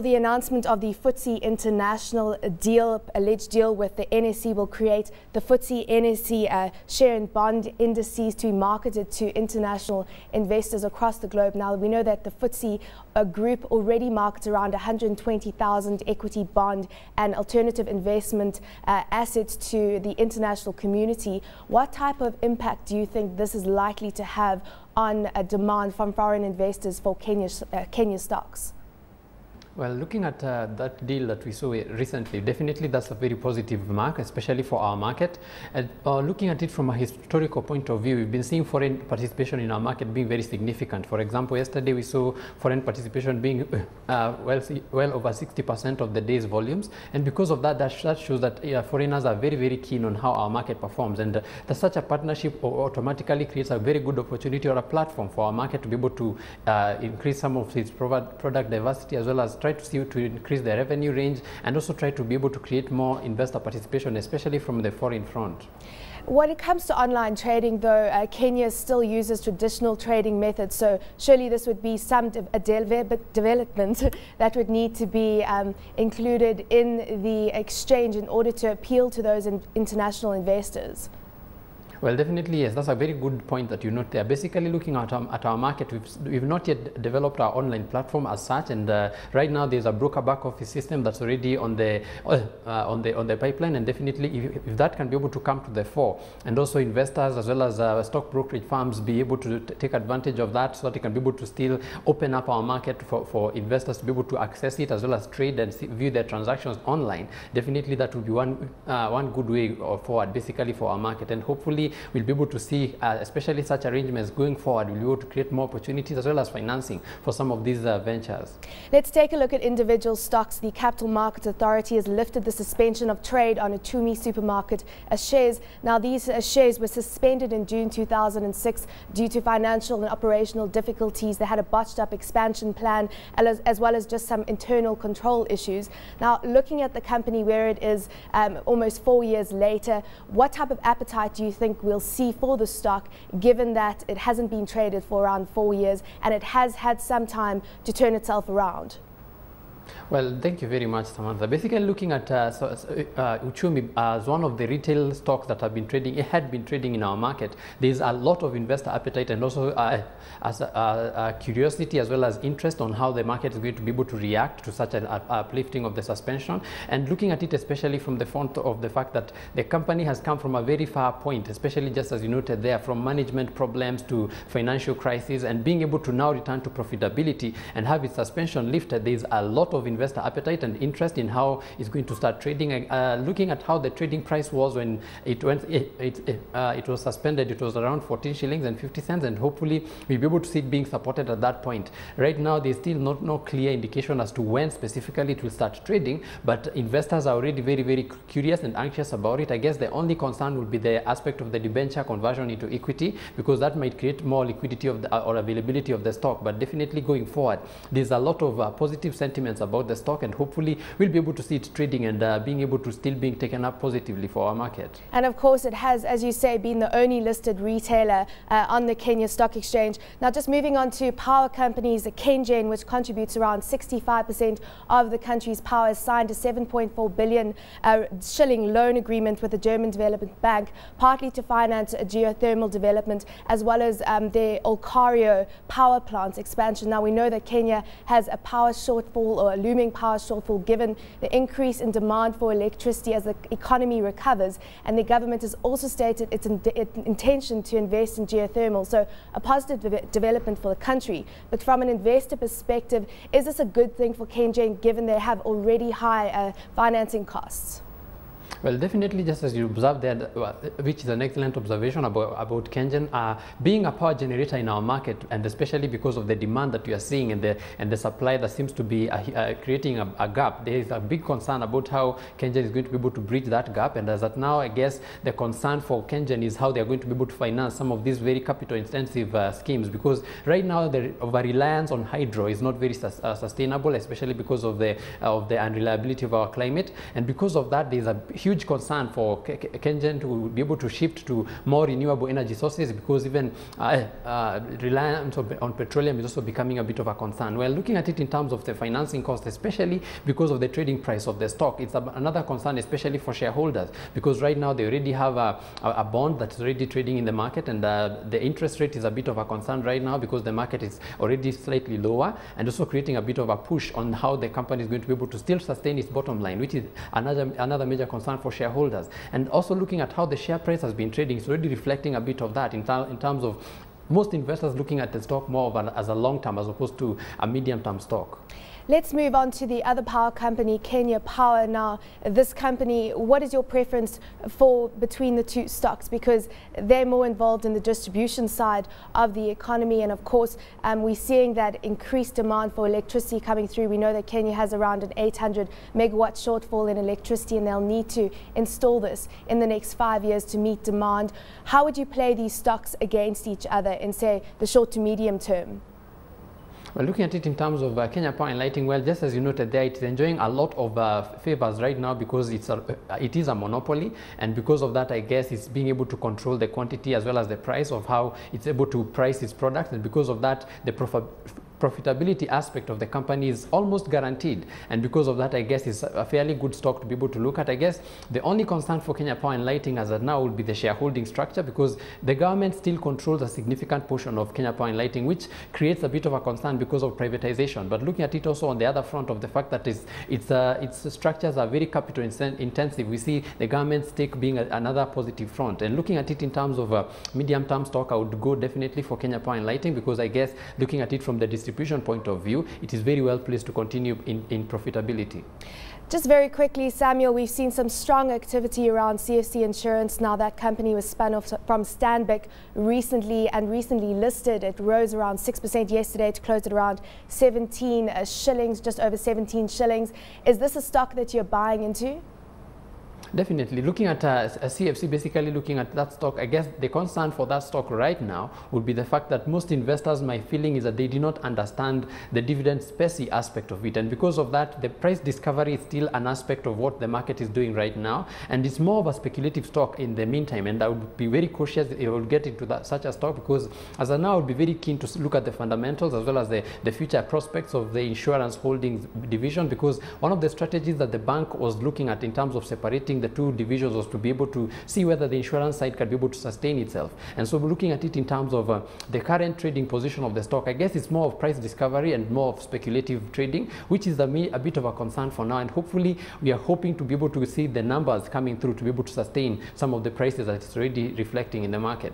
The announcement of the FTSE international deal, alleged deal with the NSE, will create the FTSE NSE share and bond indices to be marketed to international investors across the globe. Now, we know that the FTSE group already markets around 120,000 equity, bond and alternative investment assets to the international community. What type of impact do you think this is likely to have on a demand from foreign investors for Kenya stocks? Well, looking at that deal that we saw recently, definitely that's a very positive mark, especially for our market. And looking at it from a historical point of view, we've been seeing foreign participation in our market being very significant. For example, yesterday we saw foreign participation being well over 60% of the day's volumes. And because of that, that shows that foreigners are very, very keen on how our market performs. And such a partnership automatically creates a very good opportunity or a platform for our market to be able to increase some of its product diversity, as well as to increase the revenue range, and also try to be able to create more investor participation, especially from the foreign front. When it comes to online trading, though, Kenya still uses traditional trading methods, so surely this would be some development that would need to be included in the exchange in order to appeal to those international investors. Well, definitely, yes, that's a very good point that you note there. Basically, looking at our market, we've not yet developed our online platform as such, and right now there's a broker back office system that's already on the pipeline, and definitely if that can be able to come to the fore, and also investors as well as stock brokerage firms be able to take advantage of that, so that they can be able to still open up our market for investors to be able to access it, as well as trade and view their transactions online. Definitely, that would be one good way forward, basically, for our market, and hopefully we'll be able to see, especially such arrangements going forward, we'll be able to create more opportunities as well as financing for some of these ventures. Let's take a look at individual stocks. The Capital Markets Authority has lifted the suspension of trade on Uchumi Supermarket shares. Now, these shares were suspended in June 2006 due to financial and operational difficulties. They had a botched up expansion plan, as well as just some internal control issues. Now, looking at the company where it is almost 4 years later, what type of appetite do you think we'll see for the stock, given that it hasn't been traded for around 4 years and it has had some time to turn itself around? Well, thank you very much, Samantha. Basically, looking at Uchumi as one of the retail stocks that had been trading in our market, there's a lot of investor appetite and also curiosity, as well as interest on how the market is going to be able to react to such an uplifting of the suspension. And looking at it, especially from the front of the fact that the company has come from a very far point, especially just as you noted there, from management problems to financial crisis, and being able to now return to profitability and have its suspension lifted, there's a lot of investor appetite and interest in how it's going to start trading. Looking at how the trading price was when it was suspended, it was around 14 shillings and 50 cents, and hopefully we'll be able to see it being supported at that point. Right now, there's still no clear indication as to when specifically it will start trading, but investors are already very, very curious and anxious about it. I guess the only concern would be the aspect of the debenture conversion into equity, because that might create more liquidity of the, or availability of the stock. But definitely going forward, there's a lot of positive sentiments about the stock, and hopefully we'll be able to see it trading and being able to still being taken up positively for our market. And of course, it has, as you say, been the only listed retailer on the Kenya Stock Exchange. Now, just moving on to power companies, KenGen, which contributes around 65% of the country's power, signed a 7.4 billion shilling loan agreement with the German Development Bank, partly to finance geothermal development, as well as the Olkaria power plant expansion. Now, we know that Kenya has a power shortfall, or a looming power shortfall, given the increase in demand for electricity as the economy recovers, and the government has also stated its intention to invest in geothermal, so a positive development for the country. But from an investor perspective, is this a good thing for KenGen, given they have already high financing costs? Well, definitely, just as you observed there, which is an excellent observation about KenGen, being a power generator in our market, and especially because of the demand that we are seeing and the supply that seems to be creating a gap. There is a big concern about how KenGen is going to be able to bridge that gap, and as at now, I guess the concern for KenGen is how they are going to be able to finance some of these very capital-intensive schemes, because right now the over-reliance on hydro is not very sustainable, especially because of the unreliability of our climate, and because of that, there is a huge huge concern for KenGen to be able to shift to more renewable energy sources, because even reliance on petroleum is also becoming a bit of a concern. We're looking at it in terms of the financing cost, especially because of the trading price of the stock. It's another concern, especially for shareholders, because right now they already have a bond that's already trading in the market, and the interest rate is a bit of a concern right now because the market is already slightly lower, and also creating a bit of a push on how the company is going to be able to still sustain its bottom line, which is another major concern for shareholders. And also looking at how the share price has been trading, it's already reflecting a bit of that in terms of most investors looking at the stock more of as a long-term as opposed to a medium-term stock. Let's move on to the other power company, Kenya Power. Now, this company, what is your preference for between the two stocks? Because they're more involved in the distribution side of the economy, and of course, we're seeing that increased demand for electricity coming through. We know that Kenya has around an 800 megawatt shortfall in electricity, and they'll need to install this in the next 5 years to meet demand. How would you play these stocks against each other in, say, the short to medium term? Well, looking at it in terms of Kenya Power and Lighting, well, just as you noted there, it's enjoying a lot of favors right now because it is a monopoly, and because of that, I guess it's being able to control the quantity as well as the price of how it's able to price its products, and because of that, the profitability aspect of the company is almost guaranteed, and because of that, I guess it's a fairly good stock to be able to look at. I guess the only concern for Kenya Power and Lighting as of now will be the shareholding structure, because the government still controls a significant portion of Kenya Power and Lighting, which creates a bit of a concern because of privatization. But looking at it also on the other front of the fact that its structures are very capital intensive, we see the government stake being another positive front. And looking at it in terms of a medium-term stock, I would go definitely for Kenya Power and Lighting, because I guess looking at it from the distribution point of view, it is very well placed to continue in profitability. Just very quickly, Samuel, we've seen some strong activity around CFC Insurance. Now, that company was spun off from Stanbic recently and recently listed. It rose around 6% yesterday to close at around 17 shillings, just over 17 shillings. Is this a stock that you're buying into? Definitely. Looking at a CFC, basically looking at that stock, I guess the concern for that stock right now would be the fact that most investors, my feeling is that they do not understand the dividend specie aspect of it, and because of that, the price discovery is still an aspect of what the market is doing right now, and it's more of a speculative stock in the meantime. And I would be very cautious if I would get into such a stock, because as of now, I would be very keen to look at the fundamentals as well as the future prospects of the insurance holdings division, because one of the strategies that the bank was looking at in terms of separating the two divisions was to be able to see whether the insurance side can be able to sustain itself. And so looking at it in terms of the current trading position of the stock, I guess it's more of price discovery and more of speculative trading, which is a bit of a concern for now, and hopefully we are hoping to be able to see the numbers coming through to be able to sustain some of the prices that it's already reflecting in the market.